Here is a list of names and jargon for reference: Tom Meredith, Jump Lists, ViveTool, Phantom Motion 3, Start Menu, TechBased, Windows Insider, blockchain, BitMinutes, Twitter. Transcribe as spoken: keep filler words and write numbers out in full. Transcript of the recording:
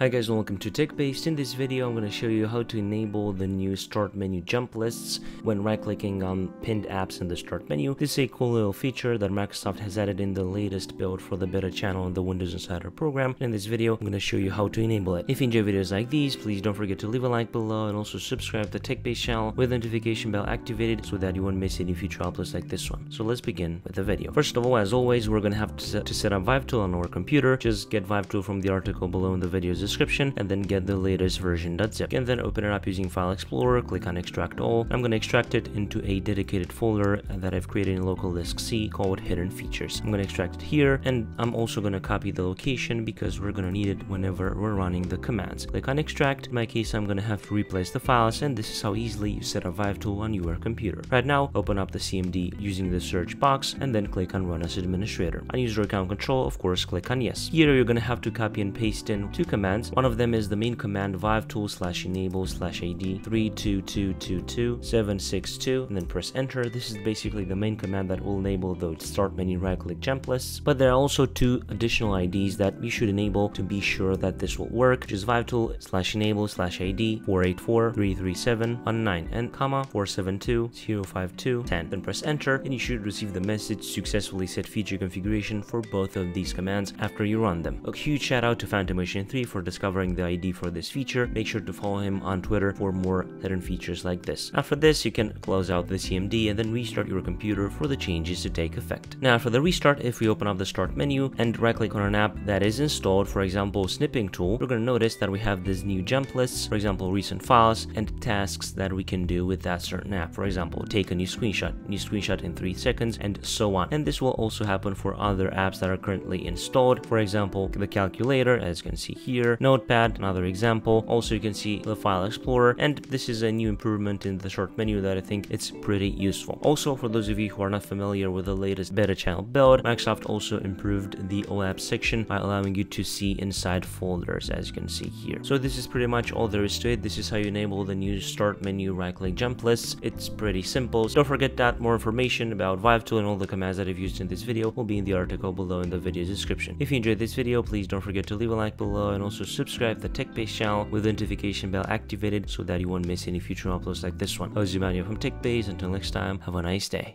Hi guys and welcome to TechBased. In this video I'm going to show you how to enable the new start menu jump lists when right clicking on pinned apps in the start menu. This is a cool little feature that Microsoft has added in the latest build for the beta channel in the Windows Insider program. In this video I'm going to show you how to enable it. If you enjoy videos like these, please don't forget to leave a like below and also subscribe to the TechBased channel with the notification bell activated so that you won't miss any future uploads like this one. So let's begin with the video. First of all, as always, we're going to have to set, to set up ViveTool on our computer. Just get ViveTool from the article below in the video's description and then get the latest version.zip and then open it up using File Explorer. Click on Extract All. I'm going to extract it into a dedicated folder that I've created in local disk C called Hidden Features. I'm going to extract it here, and I'm also going to copy the location because we're going to need it whenever we're running the commands. Click on Extract. In my case, I'm going to have to replace the files, and this is how easily you set up ViveTool on your computer. Right now, open up the C M D using the search box and then click on Run as Administrator. On User Account Control, of course, click on Yes. Here, you're going to have to copy and paste in two commands. One of them is the main command ViveTool slash enable slash ad three two two two two seven six two and then press enter. This is basically the main command that will enable the start menu right click jump lists, but there are also two additional I Ds that you should enable to be sure that this will work, which is ViveTool slash enable slash ad four eight four three three seven one nine and comma four seven two zero five two one zero. Then press enter and you should receive the message successfully set feature configuration for both of these commands after you run them. A huge shout out to Phantom Motion three for discovering the I D for this feature. Make sure to follow him on Twitter for more hidden features like this. After this, you can close out the C M D and then restart your computer for the changes to take effect. Now for the restart, if we open up the start menu and right click on an app that is installed, for example Snipping Tool, we're going to notice that we have this new jump lists, for example recent files and tasks that we can do with that certain app. For example, take a new screenshot, new screenshot in three seconds and so on. And this will also happen for other apps that are currently installed, for example the calculator as you can see here, Notepad, another example. Also you can see the File Explorer, and this is a new improvement in the short menu that I think it's pretty useful. Also, for those of you who are not familiar with the latest beta channel build, Microsoft also improved the all apps section by allowing you to see inside folders as you can see here. So this is pretty much all there is to it. This is how you enable the new start menu right click jump lists. It's pretty simple. So don't forget that more information about ViveTool and all the commands that I've used in this video will be in the article below in the video's description. If you enjoyed this video, please don't forget to leave a like below and also subscribe to the TechBased channel with the notification bell activated so that you won't miss any future uploads like this one. I was Emmanuel from TechBased. Until next time, have a nice day.